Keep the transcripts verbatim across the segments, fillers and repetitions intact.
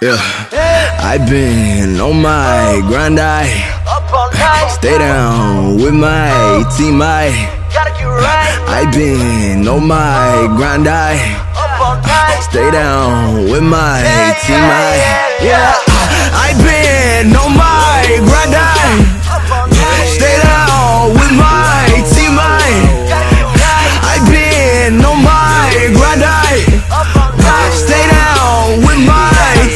Yeah, I been on my grind, I stay down with my team, I I been on my grind, I stay down with my team, I yeah, I been on my grind, I stay down with my team, I I been on my grind, I stay down with my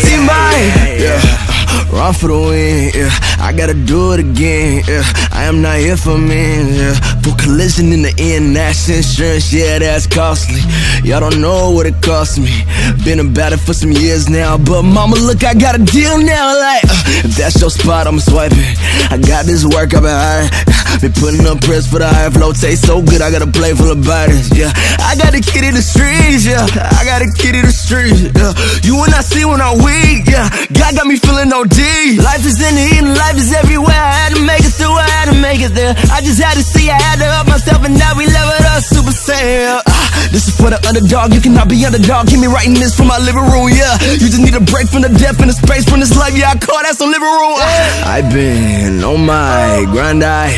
team, I yeah, run for the win, yeah. I gotta do it again, yeah. I am not here for men, yeah. Put collision in the end, that's insurance, yeah, that's costly. Y'all don't know what it cost me. Been about it for some years now, but mama, look, I got a deal now. Like, uh, if that's your spot, I'm swiping. I got this work, I've been hiring. Been putting up press for the higher flow, taste so good, I got a plate full of bodies, yeah. I got a kid in the streets, yeah. I got a kid in the streets, yeah. You and I see when I weak, yeah. God got me feeling no D. Life is in the heat and life is everywhere. I had to make it through, I had to make it there. I just had to see, I had to up myself, and now we level up, Super Saiyan. Ah, this is for the underdog. You cannot be underdog. Give me writing this from my living room, yeah. You just need a break from the death and the space from this life, yeah. I call that some living room. Ah. I've been on my grind, I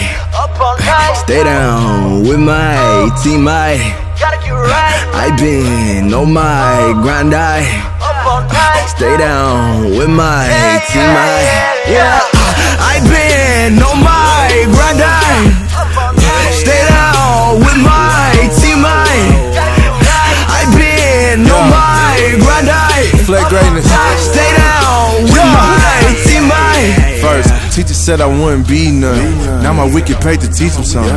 stay down with my team, I I've been on my grind, I stay down with my team, I yeah. I've been on my grind, I stay down with my team, I I been on my grind, I stay down with my team, I first, teacher said I wouldn't be none. Now my wicked paid to teach them something.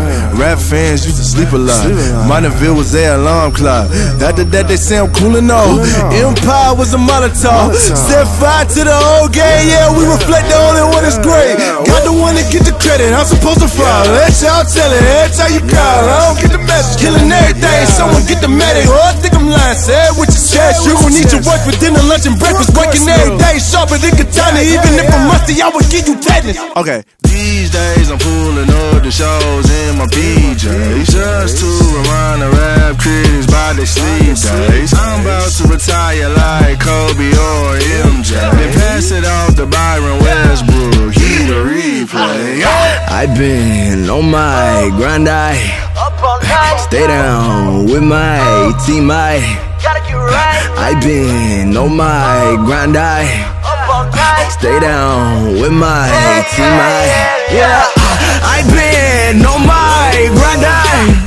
Rap fans used to sleep a lot. Monterville was their alarm clock. That the that they say I'm cool and all. Empire was a Molotov. Set fire to the whole game, yeah, we reflect the only one that's great. Got the one that get the credit, I'm supposed to fly. Let y'all tell it, every time you call I don't get the message, killing everything. Someone get the medic, or I think I'm lying. Say it with your chest, you gon' need your work for dinner, lunch and breakfast. Working every day, sharper than katana. Even if I'm rusty, I would give you tetanus. Okay. These days I'm pulling up the shows in my B Js, just to remind the rap critics by their sleep days. I'm about to retire like Kobe or M J, then pass it off to Byron Westbrook, he the replay. I've been on my grind, I stay down with my team, I I've been on my grind, I stay down with my team, I yeah, I've been on my grind, I